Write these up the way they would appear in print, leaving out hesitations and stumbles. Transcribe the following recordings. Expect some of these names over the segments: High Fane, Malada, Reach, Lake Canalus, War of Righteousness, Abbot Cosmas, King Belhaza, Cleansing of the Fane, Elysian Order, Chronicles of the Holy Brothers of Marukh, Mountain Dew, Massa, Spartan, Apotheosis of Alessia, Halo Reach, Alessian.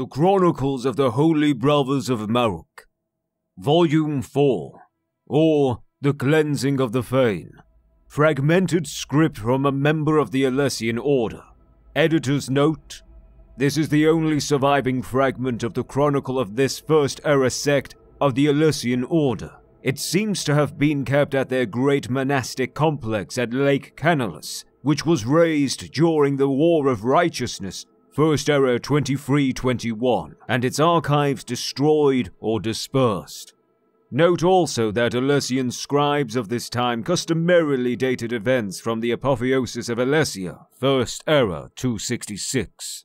The Chronicles of the Holy Brothers of Marukh, Volume 4, or The Cleansing of the Fane, fragmented script from a member of the Elysian Order. Editor's note: this is the only surviving fragment of the chronicle of this first era sect of the Elysian Order. It seems to have been kept at their great monastic complex at Lake Canalus, which was razed during the War of Righteousness, First Era 2321, and its archives destroyed or dispersed. Note also that Alessian scribes of this time customarily dated events from the Apotheosis of Alessia, First Era 266.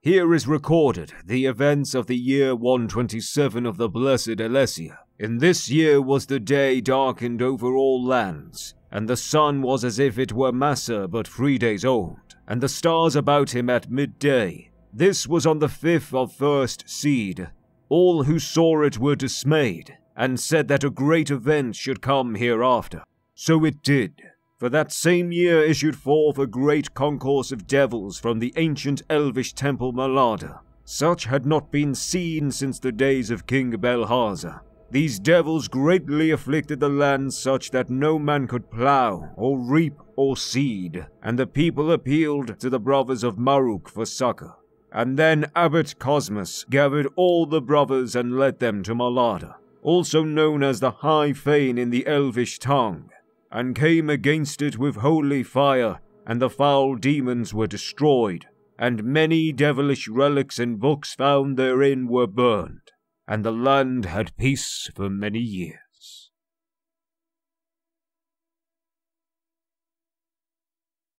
Here is recorded the events of the year 127 of the Blessed Alessia. In this year was the day darkened over all lands, and the sun was as if it were Massa but 3 days old, and the stars about him at midday. This was on the 5th of first seed. All who saw it were dismayed, and said that a great event should come hereafter. So it did. For that same year issued forth a great concourse of devils from the ancient elvish temple Malada. Such had not been seen since the days of King Belhaza. These devils greatly afflicted the land such that no man could plough, or reap, or seed, and the people appealed to the brothers of Marukh for succor. And then Abbot Cosmas gathered all the brothers and led them to Malada, also known as the High Fane in the elvish tongue, and came against it with holy fire, and the foul demons were destroyed, and many devilish relics and books found therein were burned. And the land had peace for many years.